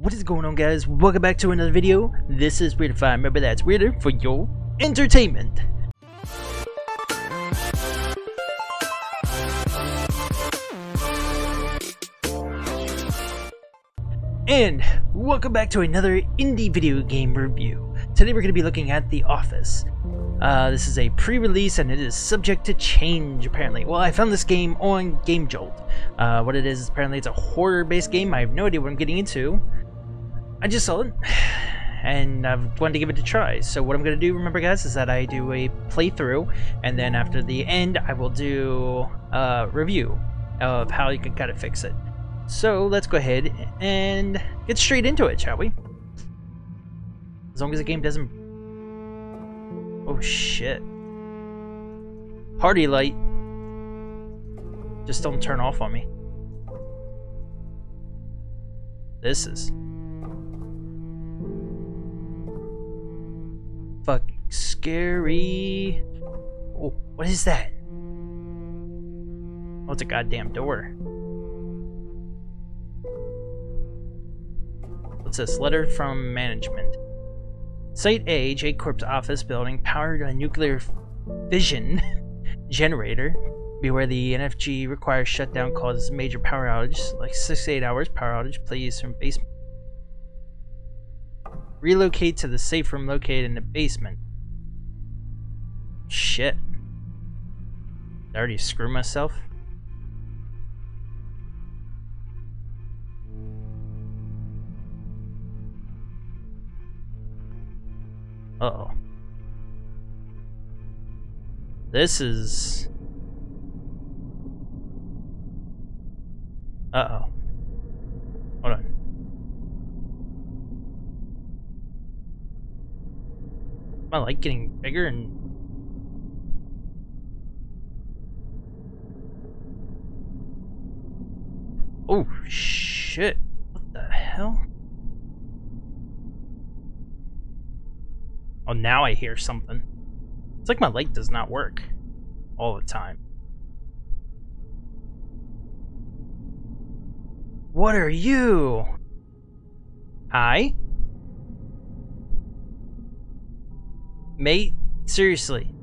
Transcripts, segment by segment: What is going on, guys? Welcome back to another video. This is Weirdify. Remember, that's weirder for your entertainment. And welcome back to another indie video game review. Today we're going to be looking at The Office. This is a pre-release and it is subject to change, apparently. Well, I found this game on Gamejolt. What it is apparently it's a horror-based game. I have no idea what I'm getting into. I just saw it and I wanted to give it a try. So what I'm going to do, remember guys, is that I do a playthrough, and then after the end I will do a review of how you can kind of fix it. So let's go ahead and get straight into it, shall we? As long as the game doesn't... Oh shit. Party light. Just don't turn off on me. This is fucking scary. Oh, what is that? Oh, it's a goddamn door. What's this? Letter from management. Site A, J Corp's office building, powered by nuclear fission generator. Beware, the NFG requires shutdown, causes major power outage, like 6 to 8 hours power outage. Please, from basement. Relocate to the safe room located in the basement. Shit. Did I already screw myself? Uh-oh. This is... Uh-oh. Hold on. Am I, like, getting bigger and... Oh, shit. What the hell? Oh, now I hear something. It's like my light does not work all the time. What are you? Hi? Mate? Seriously.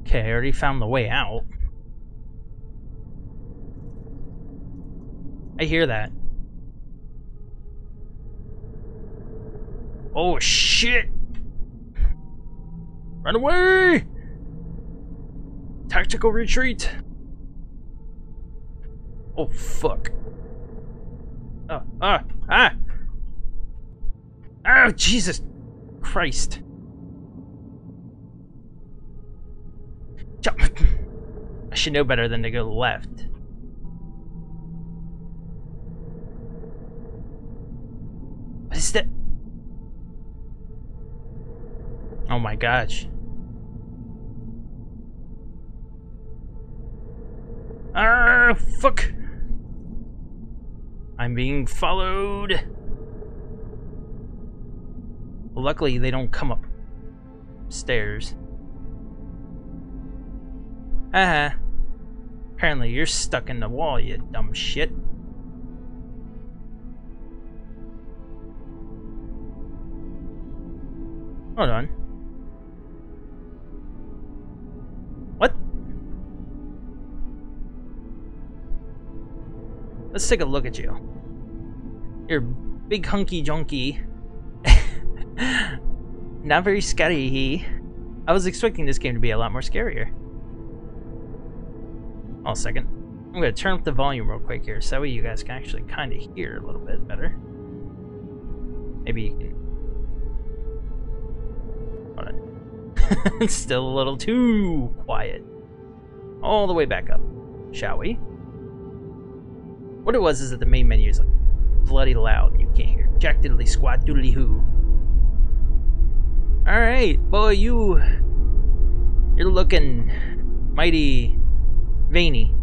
Okay, I already found the way out. I hear that. Oh shit! Run away! Tactical retreat! Oh fuck. Oh, Jesus Christ. I should know better than to go left. That? Oh my gosh. Ah, fuck. I'm being followed. Well, luckily they don't come up stairs. Uh-huh. Apparently you're stuck in the wall, you dumb shit. Hold on. What? Let's take a look at you. You're big hunky junky. Not very scary. I was expecting this game to be a lot more scarier. Hold a second. I'm gonna turn up the volume real quick here so that way you guys can actually kind of hear a little bit better. Maybe you can. It's still a little too quiet. All the way back up, shall we? What it was is that the main menu is like bloody loud. You can't hear jack diddly squat doodly hoo. All right, boy, you're looking mighty veiny.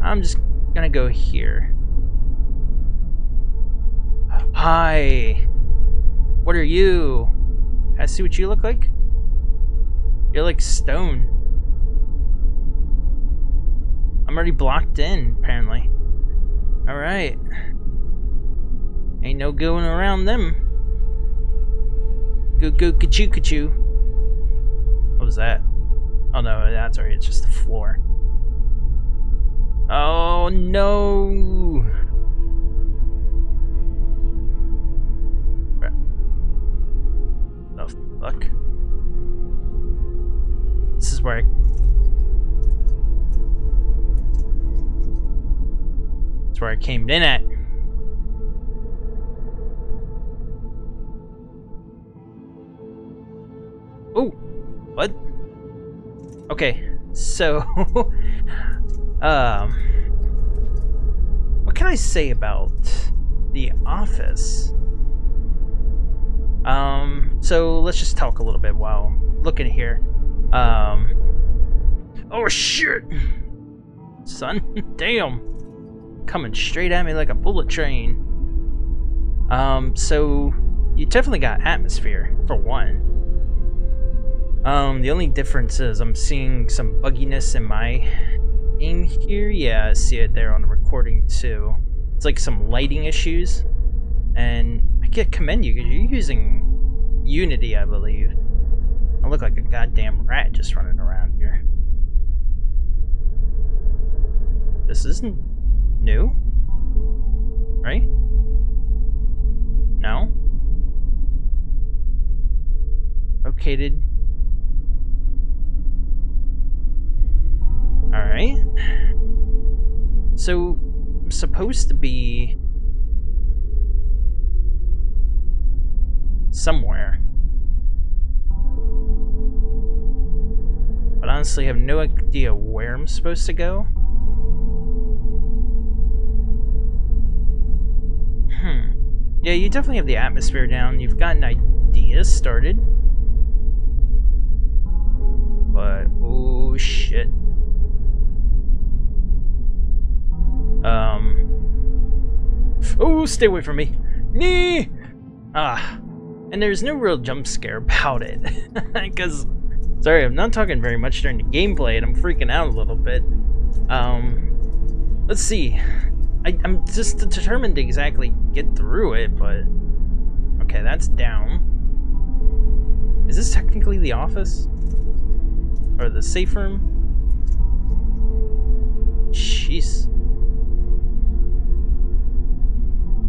I'm just gonna go here. Hi. What are you? Can I see what you look like? You're like stone. already blocked in, apparently. Alright. Ain't no going around them. Go, go, ka-choo, ka-choo. What was that? Oh no, that's alright, it's just the floor. Oh no! The fuck? This is where I... That's where I came in at. Oh, what? Okay, so what can I say about The Office? So let's just talk a little bit while I'm looking here. Oh shit, son, damn, coming straight at me like a bullet train. So you definitely got atmosphere for one. The only difference is I'm seeing some bugginess in my game here. Yeah, I see it there on the recording too. It's like some lighting issues. And I can't commend you because you're using Unity, I believe. I look like a goddamn rat just running around here. This isn't new, right? No? Located. Alright, so I'm supposed to be somewhere, but honestly I have no idea where I'm supposed to go. Yeah, you definitely have the atmosphere down, you've gotten ideas started, but oh shit. Oh, stay away from me. Nee! Ah. And there's no real jump scare about it. Because, sorry, I'm not talking very much during the gameplay and I'm freaking out a little bit. Let's see. I'm just determined to exactly get through it, but... Okay, that's down. Is this technically the office? Or the safe room? Jeez.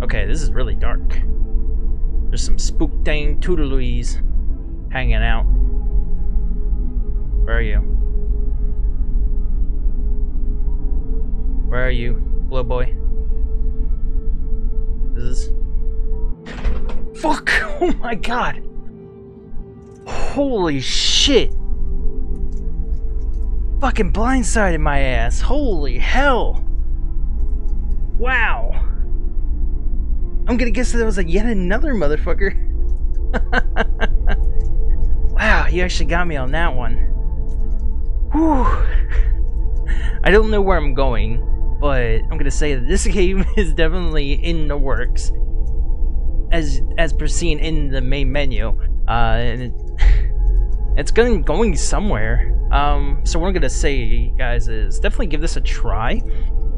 Okay, this is really dark. There's some spook-dang toodaloos hanging out. Where are you? Where are you, blow boy? This is... Fuck! Oh my god! Holy shit! Fucking blindsided my ass. Holy hell! Wow! I'm gonna guess that there was yet another motherfucker. Wow, you actually got me on that one. Whew. I don't know where I'm going, but I'm gonna say that this game is definitely in the works, as per seen in the main menu, and it's going somewhere. So what I'm gonna say, guys, is definitely give this a try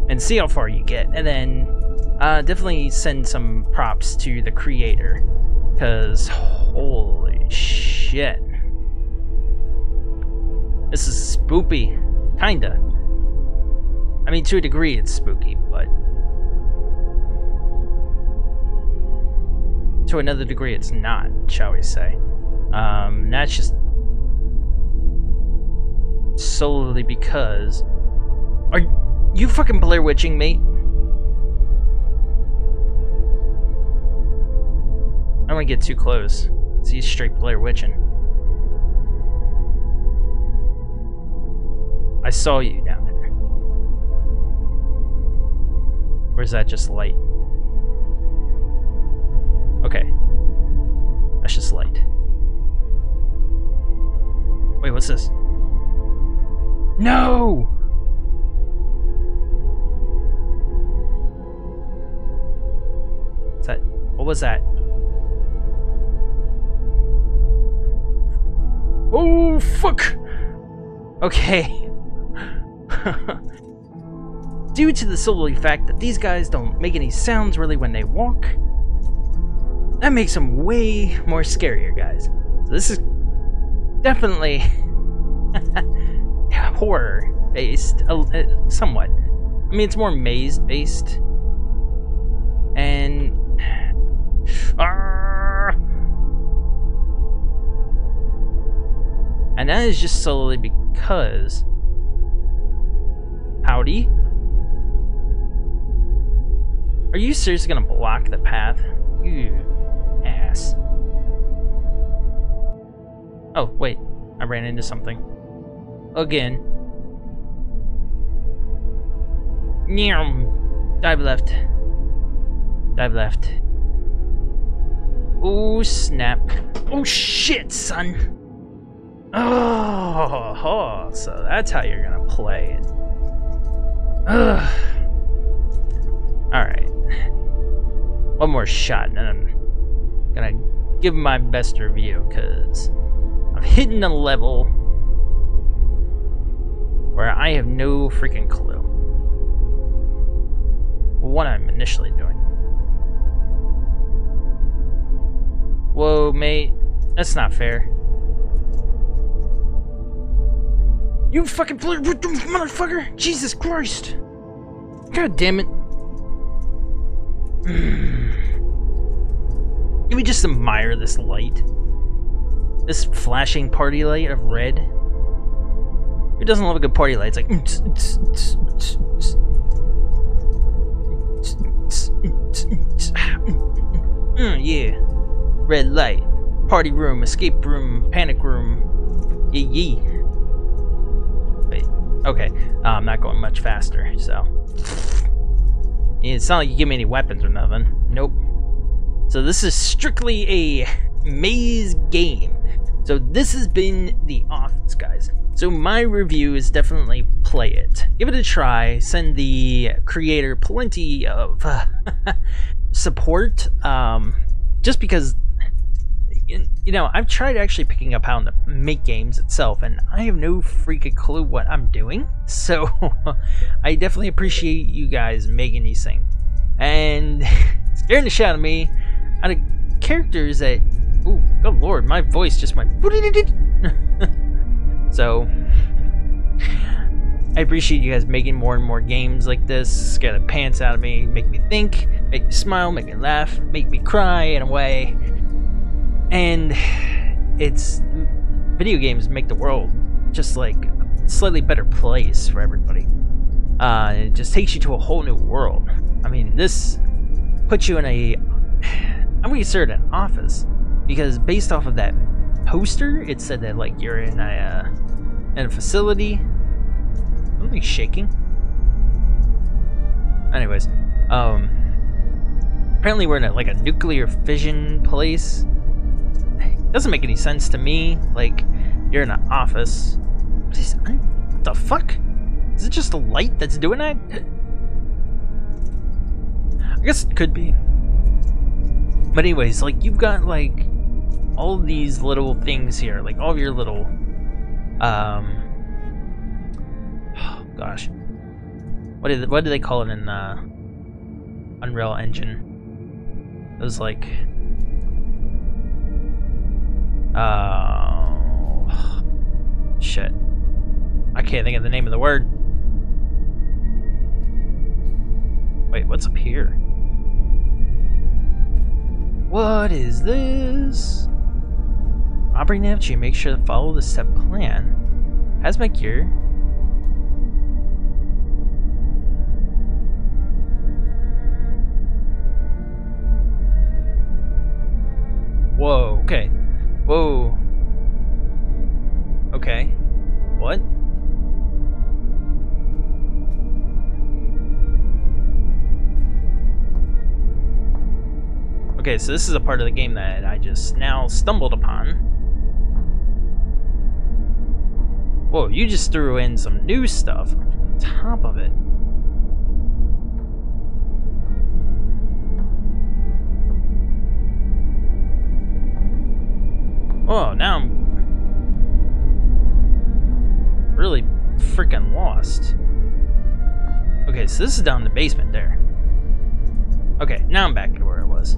and see how far you get, and then. Definitely send some props to the creator, because holy shit. This is spoopy, kinda. I mean, to a degree it's spooky, but... to another degree it's not, shall we say. That's just... solely because... Are you fucking Blair Witching me? I don't want to get too close. He's straight Blair Witching. I saw you down there. Or is that just light? Okay. That's just light. Wait, what's this? No! What's that? What was that? Oh, fuck! Okay. due to the silly fact that these guys don't make any sounds really when they walk. That makes them way more scarier, guys. So this is definitely horror-based, somewhat. I mean, it's more maze-based. And... and that is just solely because... Howdy? Are you seriously gonna block the path? You ass. Oh, wait. I ran into something. Again. Dive left. Dive left. Oh, snap. Oh, shit, son. Oh, so that's how you're gonna play it. Ugh. Alright. One more shot, and then I'm gonna give my best review, because I've hidden a level where I have no freaking clue what I'm initially doing. Whoa, mate. That's not fair. You fucking motherfucker! Jesus Christ! God damn it! Can we just admire this light? This flashing party light of red? Who doesn't love a good party light? It's like... yeah. Red light. Party room, escape room, panic room. Yee yee. Okay, I'm not going much faster, so... it's not like you give me any weapons or nothing. Nope. So this is strictly a maze game. So this has been The Office, guys. So my review is definitely play it. Give it a try. Send the creator plenty of support. Just because... you know, I've tried actually picking up how to make games itself, and I have no freaking clue what I'm doing, so I definitely appreciate you guys making these things. And scaring the shit out of me, out of characters that... ooh, good lord, my voice just went... so, I appreciate you guys making more and more games like this, scare the pants out of me, make me think, make me smile, make me laugh, make me cry in a way. And it's video games make the world just like a slightly better place for everybody. It just takes you to a whole new world. I mean, this puts you in a... I'm going to say an office, because based off of that poster, it said that like you're in a facility. Something's shaking. Anyways, apparently we're in a, like a nuclear fission place. Doesn't make any sense to me. Like, you're in an office. What the fuck? Is it just a light that's doing that? I guess it could be. But anyways, like, you've got, like, all these little things here. Like, all of your little... oh, gosh. What do they call it in Unreal Engine? It was, like... shit. I can't think of the name of the word. Wait, what's up here? What is this? Aubrey Nevji, make sure to follow the step plan. Has my cure. Whoa, okay. Whoa. Okay. What? Okay, so this is a part of the game that I just now stumbled upon. Whoa, you just threw in some new stuff on top of it. Oh, now I'm really freaking lost. Okay, Okay, so this is down in the basement there. Okay, now I'm back to where I was.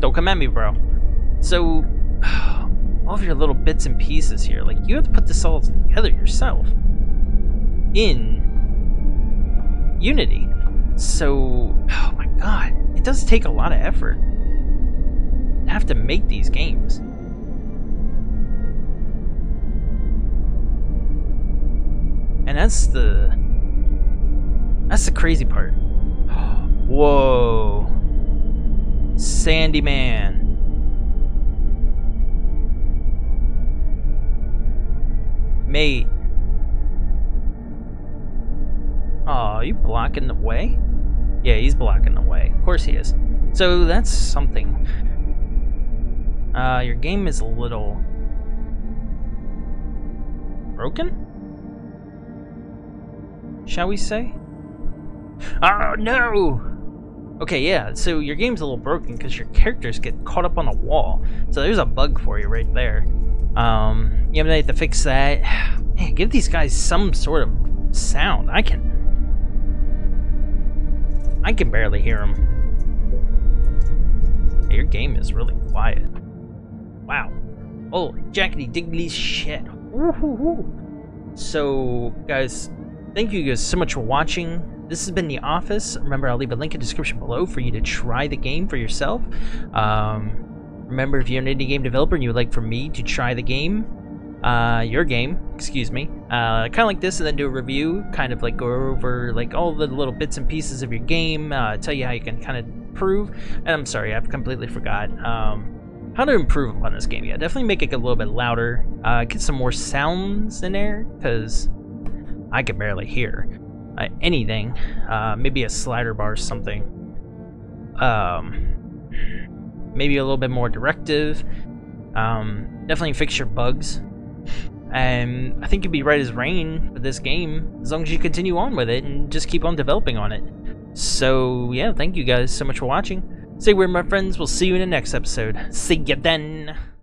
Don't come at me, bro. So, all of your little bits and pieces here, like, you have to put this all together yourself in Unity. So, oh my god, it does take a lot of effort to have to make these games. And that's the crazy part. Whoa. Sandy man. Mate. Aw, you blocking the way? Yeah, he's blocking the way. Of course he is. So that's something. Your game is a little broken? Shall we say? Oh no! Okay, yeah, so your game's a little broken because your characters get caught up on a wall. So there's a bug for you right there. You have to fix that. Man, give these guys some sort of sound. I can barely hear them. Hey, your game is really quiet. Wow. Oh, jackety diggity shit. Woohoo! So, guys, thank you guys so much for watching. This has been The Office. Remember, I'll leave a link in the description below for you to try the game for yourself. Remember, if you're an indie game developer and you would like for me to try the game, your game, excuse me, kind of like this, and then do a review, kind of like go over like all the little bits and pieces of your game, tell you how you can kind of improve. And I'm sorry, I've completely forgot how to improve on this game. Yeah, definitely make it a little bit louder, get some more sounds in there, because I could barely hear anything. Maybe a slider bar or something. Maybe a little bit more directive. Definitely fix your bugs. And I think you'd be right as rain with this game, as long as you continue on with it and just keep on developing on it. So, yeah, thank you guys so much for watching. Stay weird, my friends. We'll see you in the next episode. See ya then.